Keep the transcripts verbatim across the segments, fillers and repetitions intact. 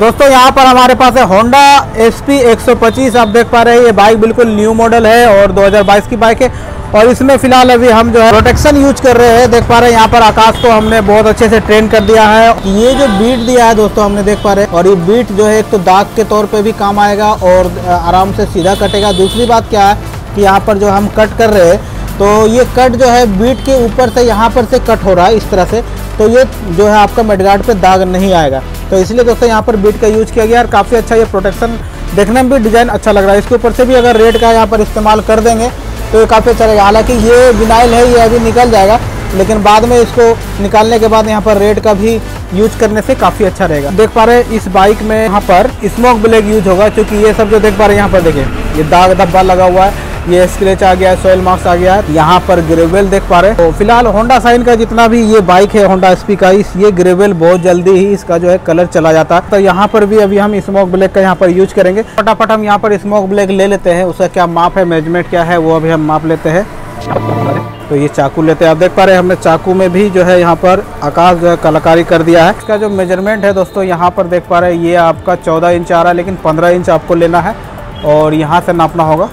दोस्तों यहाँ पर हमारे पास है होंडा एसपी एक सौ पच्चीस। आप देख पा रहे हैं ये बाइक बिल्कुल न्यू मॉडल है और दो हज़ार बाईस की बाइक है। और इसमें फिलहाल अभी हम जो है प्रोटेक्शन यूज कर रहे हैं। देख पा रहे हैं यहाँ पर आकाश को हमने बहुत अच्छे से ट्रेन कर दिया है। ये जो बीट दिया है दोस्तों हमने देख पा रहे हैं, और ये बीट जो है एक तो दाग के तौर पर भी काम आएगा और आराम से सीधा कटेगा। दूसरी बात क्या है कि यहाँ पर जो हम कट कर रहे हैं तो ये कट जो है बीट के ऊपर से यहाँ पर से कट हो रहा है इस तरह से, तो ये जो है आपका मेडगार्ड पे दाग नहीं आएगा। तो इसलिए दोस्तों यहाँ पर बीट का यूज़ किया गया और काफ़ी अच्छा ये प्रोटेक्शन देखने में भी डिज़ाइन अच्छा लग रहा है। इसके ऊपर से भी अगर रेड का यहाँ पर इस्तेमाल कर देंगे तो ये काफ़ी अच्छा लगेगा। हालाँकि ये विनाइल है, ये अभी निकल जाएगा, लेकिन बाद में इसको निकालने के बाद यहाँ पर रेड का भी यूज करने से काफ़ी अच्छा रहेगा। देख पा रहे हैं इस बाइक में यहाँ पर स्मोक ब्लैक यूज होगा, क्योंकि ये सब जो देख पा रहे हैं यहाँ पर देखें ये दाग धब्बा लगा हुआ है, ये स्क्रैच आ गया है, सोयल मार्क्स आ गया है, यहाँ पर ग्रेवेल देख पा रहे हैं। तो फिलहाल होंडा साइन का जितना भी ये बाइक है होंडा एसपी का, इस ये ग्रेवेल बहुत जल्दी ही इसका जो है कलर चला जाता है। तो यहाँ पर भी अभी हम स्मोक ब्लैक का यहाँ पर यूज करेंगे। फटाफट हम यहाँ पर स्मोक ब्लैक ले लेते हैं। उसका क्या माप है, मेजरमेंट क्या है, वो अभी हम माप लेते हैं। तो ये चाकू लेते हैं। आप देख पा रहे हैं हमने चाकू में भी जो है यहाँ पर आकाश जो है कलाकारी कर दिया है। इसका जो मेजरमेंट है दोस्तों यहाँ पर देख पा रहे हैं ये आपका चौदह इंच आ रहा है, लेकिन पंद्रह इंच आपको लेना है और यहाँ से नापना होगा।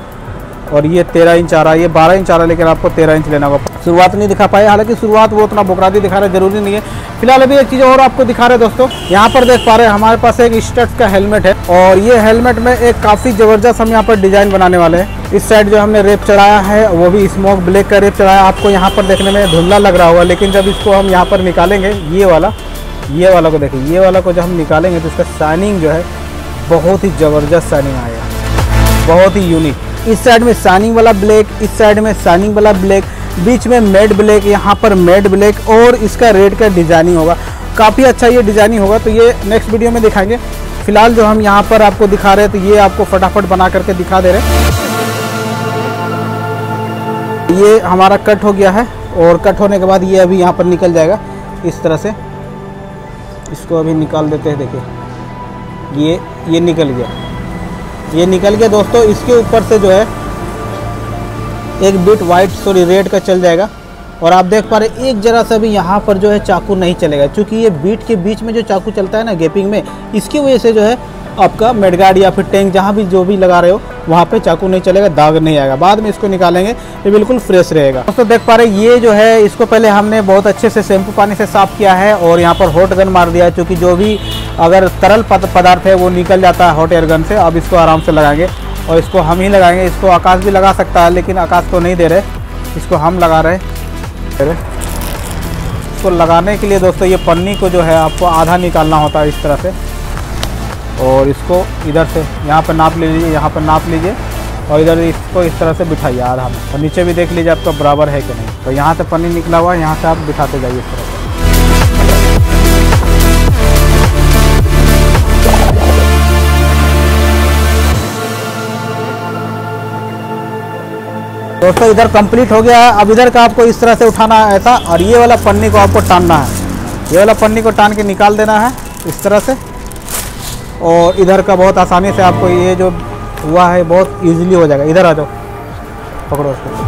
और ये तेरह इंच आ रहा है, ये बारह इंच आ रहा है, लेकिन आपको तेरह इंच लेना होगा। शुरुआत नहीं दिखा पाए, हालांकि शुरुआत वो उतना बुकरादी दिखा रहे, जरूरी नहीं है। फिलहाल अभी एक चीज़ और आपको दिखा रहे हैं दोस्तों, यहाँ पर देख पा रहे हैं हमारे पास एक स्टड्स का हेलमेट है और ये हेलमेट में एक काफ़ी ज़बरदस्त हम यहाँ पर डिज़ाइन बनाने वाले हैं। इस साइड जो हमने रेप चढ़ाया है वो भी स्मोक ब्लैक का रेप चढ़ाया। आपको यहाँ पर देखने में धुंधला लग रहा होगा, लेकिन जब इसको हम यहाँ पर निकालेंगे ये वाला ये वाला को देखें, ये वाला को जब हम निकालेंगे तो इसका शाइनिंग जो है बहुत ही ज़बरदस्त शाइनिंग आएगा, बहुत ही यूनिक। इस साइड में शाइनिंग वाला ब्लैक, इस साइड में शाइनिंग वाला ब्लैक, बीच में मेड ब्लैक, यहाँ पर मेड ब्लैक और इसका रेड का डिजाइनिंग होगा। काफ़ी अच्छा ये डिजाइनिंग होगा, तो ये नेक्स्ट वीडियो में दिखाएंगे। फिलहाल जो हम यहाँ पर आपको दिखा रहे हैं तो ये आपको फटाफट बना करके दिखा दे रहे हैं। ये हमारा कट हो गया है और कट होने के बाद ये अभी यहाँ पर निकल जाएगा इस तरह से। इसको अभी निकाल देते हैं, देखिए ये ये निकल गया, ये निकल गया दोस्तों। इसके ऊपर से जो है एक बिट वाइट सॉरी रेड का चल जाएगा। और आप देख पा रहे एक जरा सा भी यहाँ पर जो है चाकू नहीं चलेगा, क्योंकि ये बीट के बीच में जो चाकू चलता है ना गैपिंग में, इसकी वजह से जो है आपका मेडगार्ड या फिर टैंक जहाँ भी जो भी लगा रहे हो वहाँ पे चाकू नहीं चलेगा, दाग नहीं आएगा। बाद में इसको निकालेंगे ये बिल्कुल फ्रेश रहेगा। दोस्तों देख पा रहे ये जो है इसको पहले हमने बहुत अच्छे से शैम्पू पानी से साफ़ किया है और यहाँ पर हॉट गन मार दिया है, क्योंकि जो भी अगर तरल पदार्थ है वो निकल जाता है हॉट एयर गन से। अब इसको आराम से लगाएंगे और इसको हम ही लगाएंगे। इसको आकाश भी लगा सकता है, लेकिन आकाश को नहीं दे रहे, इसको हम लगा रहे हैं। इसको लगाने के लिए दोस्तों ये पन्नी को जो है आपको आधा निकालना होता है इस तरह से, और इसको इधर से यहाँ पर नाप लीजिए, यहाँ पर नाप लीजिए और इधर इसको इस तरह से बिठाइए आधा में, और नीचे भी देख लीजिए आपका बराबर है कि नहीं। तो यहाँ से पन्नी निकला हुआ है, यहाँ से आप बिठाते जाइए इस तरह से। दोस्तों इधर कंप्लीट हो गया है। अब इधर का आपको इस तरह से उठाना है ऐसा, और ये वाला पन्नी को आपको टानना है, ये वाला पन्नी को टान के निकाल देना है इस तरह से। और इधर का बहुत आसानी से आपको ये जो हुआ है बहुत इजीली हो जाएगा। इधर आ जाओ, पकड़ो उसको।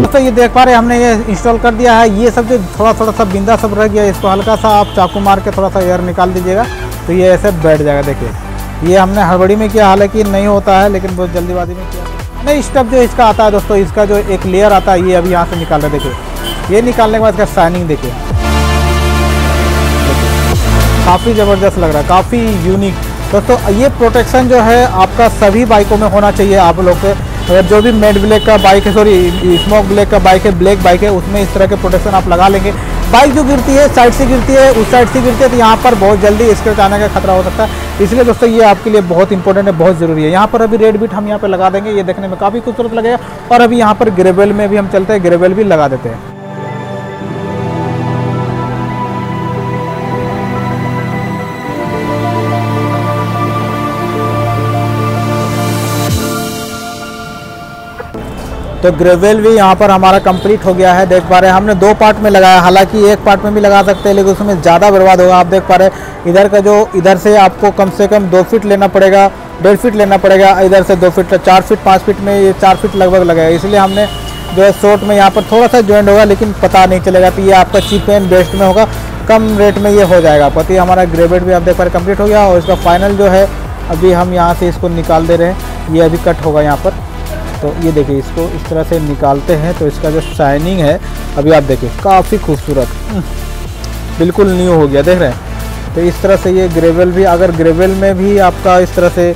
दोस्तों ये देख पा रहे हैं हमने ये इंस्टॉल कर दिया है। ये सब जो थोड़ा थोड़ा सा बिंदा सब रह गया है, इसको हल्का सा आप चाकू मार के थोड़ा सा एयर निकाल दीजिएगा तो ये ऐसे बैठ जाएगा। देखिए ये हमने हड़बड़ी में किया, हालांकि नहीं होता है, लेकिन बहुत जल्दीबाजी में किया। नहीं स्टफ जो इसका आता है दोस्तों, इसका जो एक लेयर आता है ये अभी यहाँ से निकाल रहे हैं। देखिए ये निकालने के बाद इसका शाइनिंग देखिए, काफ़ी ज़बरदस्त लग रहा है, काफ़ी यूनिक। दोस्तों ये प्रोटेक्शन जो है आपका सभी बाइकों में होना चाहिए। आप लोग के अगर जो भी मेड ब्लैक का बाइक है, सॉरी स्मोक ब्लैक का बाइक है, ब्लैक बाइक है, उसमें इस तरह के प्रोटेक्शन आप लगा लेंगे। बाइक जो गिरती है साइड से गिरती है, उस साइड से गिरती है, तो यहाँ पर बहुत जल्दी स्क्रैच आने का खतरा हो सकता है। इसलिए दोस्तों ये आपके लिए बहुत इंपॉर्टेंट है, बहुत ज़रूरी है। यहाँ पर अभी रेड बीट हम यहाँ पर लगा देंगे, ये देखने में काफ़ी खूबसूरत लगेगा। और अभी यहाँ पर ग्रेवेल में भी हम चलते हैं, ग्रेवेल भी लगा देते हैं। तो ग्रेवल भी यहाँ पर हमारा कंप्लीट हो गया है, देख पा रहे हैं। हमने दो पार्ट में लगाया, हालांकि एक पार्ट में भी लगा सकते हैं लेकिन उसमें ज़्यादा बर्बाद होगा। आप देख पा रहे हैं इधर का जो इधर से आपको कम से कम दो फीट लेना पड़ेगा, डेढ़ फीट लेना पड़ेगा, इधर से दो फीट चार फीट पाँच फीट में ये चार फीट लगभग लगेगा। इसलिए हमने जो है शॉर्ट में यहाँ पर थोड़ा सा ज्वाइंट होगा लेकिन पता नहीं चलेगा। तो ये आपका चीप एंड बेस्ट में होगा, कम रेट में ये हो जाएगा। पति हमारा ग्रेवेट भी आप देख पा रहे कंप्लीट हो गया और इसका फाइनल जो है अभी हम यहाँ से इसको निकाल दे रहे हैं। ये अभी कट होगा यहाँ पर, तो ये देखिए इसको इस तरह से निकालते हैं तो इसका जो शाइनिंग है अभी आप देखिए काफ़ी खूबसूरत बिल्कुल न्यू हो गया, देख रहे हैं। तो इस तरह से ये ग्रेवल भी, अगर ग्रेवल में भी आपका इस तरह से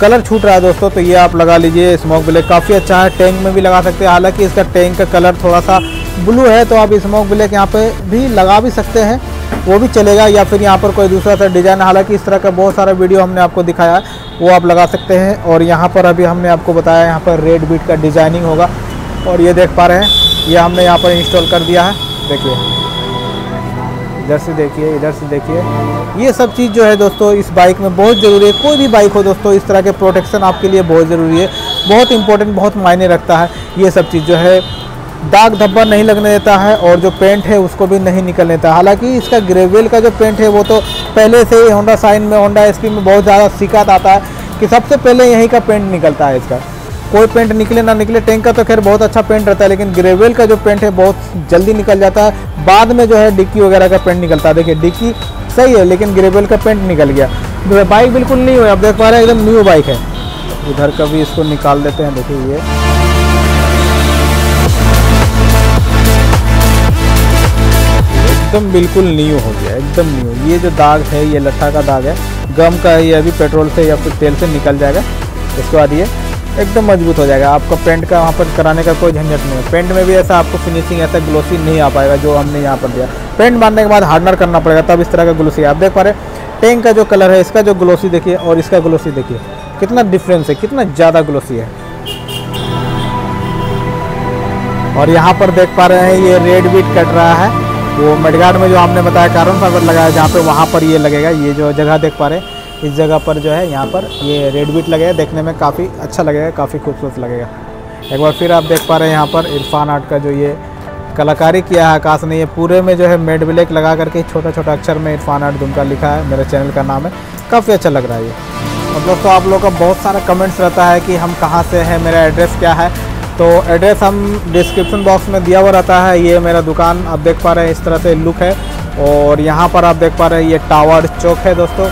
कलर छूट रहा है दोस्तों तो ये आप लगा लीजिए। स्मोक ब्लैक काफ़ी अच्छा है, टैंक में भी लगा सकते हैं। हालांकि इसका टैंक का कलर थोड़ा सा ब्लू है तो आप स्मोक ब्लैक यहाँ पे भी लगा भी सकते हैं, वो भी चलेगा। या फिर यहाँ पर कोई दूसरा सा डिज़ाइन, हालांकि इस तरह का बहुत सारा वीडियो हमने आपको दिखाया है, वो आप लगा सकते हैं। और यहाँ पर अभी हमने आपको बताया यहाँ पर रेड बीट का डिज़ाइनिंग होगा और ये देख पा रहे हैं ये हमने यहाँ पर इंस्टॉल कर दिया है। देखिए इधर से देखिए, इधर से देखिए, ये सब चीज़ जो है दोस्तों इस बाइक में बहुत ज़रूरी है। कोई भी बाइक हो दोस्तों इस तरह के प्रोटेक्शन आपके लिए बहुत ज़रूरी है, बहुत इंपॉर्टेंट, बहुत मायने रखता है। ये सब चीज़ जो है दाग धब्बा नहीं लगने देता है और जो पेंट है उसको भी नहीं निकलने देता। हालांकि इसका ग्रेवेल का जो पेंट है वो तो पहले से ही होंडा साइन में, होंडा एसपी में बहुत ज़्यादा सिकात आता है कि सबसे पहले यहीं का पेंट निकलता है। इसका कोई पेंट निकले ना निकले, टैंक का तो खैर बहुत अच्छा पेंट रहता है लेकिन ग्रेवेल का जो पेंट है बहुत जल्दी निकल जाता है। बाद में जो है डिक्की वगैरह का पेंट निकलता है। देखिए डिक्की सही है लेकिन ग्रेवेल का पेंट निकल गया, बाइक बिल्कुल न्यू है, आप देख पा रहे हैं एकदम न्यू बाइक है। इधर का भी इसको निकाल देते हैं, देखिए ये एकदम बिल्कुल न्यू हो गया, एकदम न्यू। ये जो दाग है ये लट्ठा का दाग है, गम का है, ये अभी पेट्रोल से या फिर तेल से निकल जाएगा। इसके बाद ये एकदम मजबूत हो जाएगा, आपको पेंट का वहाँ पर कराने का कोई झंझट नहीं है। पेंट में भी ऐसा आपको फिनिशिंग ऐसा ग्लोसी नहीं आ पाएगा जो हमने यहाँ पर दिया। पेंट मारने के बाद हार्डनर करना पड़ेगा तब इस तरह का ग्लोसी आप देख पा रहे हैं। टैंक का जो कलर है इसका जो ग्लोसी देखिए और इसका ग्लोसी देखिए कितना डिफरेंस है, कितना ज़्यादा ग्लोसी है। और यहाँ पर देख पा रहे हैं ये रेड बीट कट रहा है, वो मेडगार्ड में जो आपने बताया कार्बन फाइबर लगाया जहाँ पर वहाँ पर ये लगेगा। ये जो जगह देख पा रहे हैं इस जगह पर जो है यहाँ पर ये रेड बीट लगेगा, देखने में काफ़ी अच्छा लगेगा, काफ़ी खूबसूरत लगेगा। एक बार फिर आप देख पा रहे हैं यहाँ पर इरफान आर्ट का जो ये कलाकारी किया है आकाश ने, ये पूरे में जो है मेड ब्लैक लगा करके छोटा छोटा अक्षर में इरफान आर्ट दुमका लिखा है, मेरे चैनल का नाम है, काफ़ी अच्छा लग रहा है ये। और दोस्तों आप लोगों का बहुत सारा कमेंट्स रहता है कि हम कहाँ से हैं, मेरा एड्रेस क्या है, तो एड्रेस हम डिस्क्रिप्शन बॉक्स में दिया हुआ रहता है। ये मेरा दुकान आप देख पा रहे हैं, इस तरह से लुक है। और यहाँ पर आप देख पा रहे हैं ये टावर चौक है दोस्तों,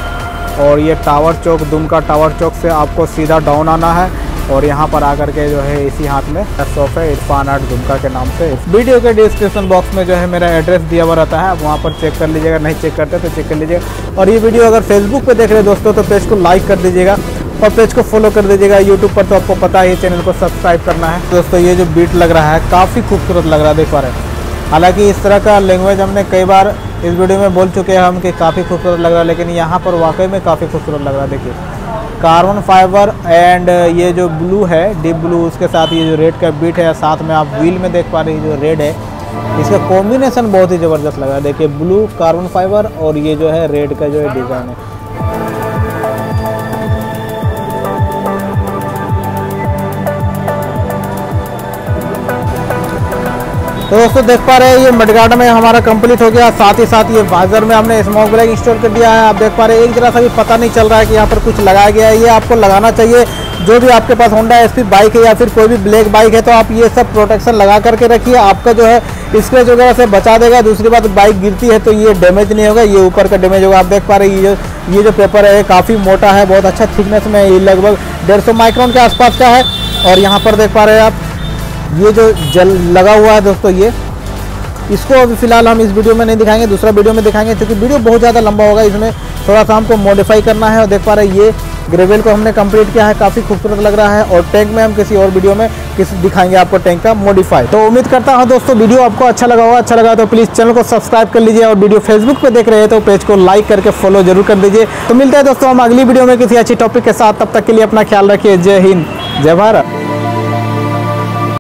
और ये टावर चौक दुमका टावर चौक से आपको सीधा डाउन आना है और यहाँ पर आकर के जो है इसी हाथ में शॉप है इरफान आर्ट दुमका के नाम से। वीडियो के डिस्क्रिप्शन बॉक्स में जो है मेरा एड्रेस दिया हुआ रहता है, आप वहाँ पर चेक कर लीजिएगा, नहीं चेक करते तो चेक कर लीजिएगा। और ये वीडियो अगर फेसबुक पे देख रहे हैं दोस्तों तो पेज को लाइक कर दीजिएगा और पेज को फॉलो कर दीजिएगा। यूट्यूब पर तो आपको पता है, चैनल को सब्सक्राइब करना है दोस्तों। ये जो बीट लग रहा है काफ़ी खूबसूरत लग रहा है, देख पा रहे हैं। हालांकि इस तरह का लैंग्वेज हमने कई बार इस वीडियो में बोल चुके हैं हम कि काफ़ी खूबसूरत लग रहा है, लेकिन यहाँ पर वाकई में काफ़ी खूबसूरत लग रहा है। देखिए कार्बन फाइबर एंड ये जो ब्लू है डीप ब्लू, उसके साथ ये जो रेड का बीट है, साथ में आप व्हील में देख पा रहे हैं जो रेड है, इसका कॉम्बिनेशन बहुत ही ज़बरदस्त लग रहा है। देखिए ब्लू कार्बन फाइबर और ये जो है रेड का जो है डिज़ाइन है। तो दोस्तों देख पा रहे हैं ये मडगार्ड में हमारा कंप्लीट हो गया, साथ ही साथ ये वाजर में हमने स्मोक ब्लैक इंस्टॉल कर दिया है। आप देख पा रहे हैं एक जरा सा भी पता नहीं चल रहा है कि यहाँ पर कुछ लगाया गया है। ये आपको लगाना चाहिए, जो भी आपके पास होंडा एसपी बाइक है या फिर कोई भी ब्लैक बाइक है तो आप ये सब प्रोटेक्शन लगा करके रखिए, आपका जो है स्क्रैच वगैरह से बचा देगा। दूसरी बात बाइक गिरती है तो ये डैमेज नहीं होगा, ये ऊपर का डैमेज होगा। आप देख पा रहे हैं ये जो ये जो पेपर है काफ़ी मोटा है, बहुत अच्छा थिकनेस में, ये लगभग डेढ़ सौ माइक्रोन के आसपास का है। और यहाँ पर देख पा रहे हैं आप ये जो जल लगा हुआ है दोस्तों, ये इसको अभी फ़िलहाल हम इस वीडियो में नहीं दिखाएंगे, दूसरा वीडियो में दिखाएंगे क्योंकि वीडियो बहुत ज़्यादा लंबा होगा, इसमें थोड़ा सा हमको मॉडिफाई करना है। और देख पा रहे हैं ये ग्रेवल को हमने कंप्लीट किया है, काफ़ी खूबसूरत लग रहा है। और टैंक में हम किसी और वीडियो में किसी दिखाएंगे आपको टैंक का मॉडिफाई। तो उम्मीद करता हूँ दोस्तों वीडियो आपको अच्छा लगा होगा, अच्छा लगा तो प्लीज़ चैनल को सब्सक्राइब कर लीजिए और वीडियो फेसबुक पर देख रहे हैं तो पेज को लाइक करके फॉलो जरूर कर दीजिए। तो मिलते हैं दोस्तों हम अगली वीडियो में किसी अच्छी टॉपिक के साथ, तब तक के लिए अपना ख्याल रखिए। जय हिंद जय भारत।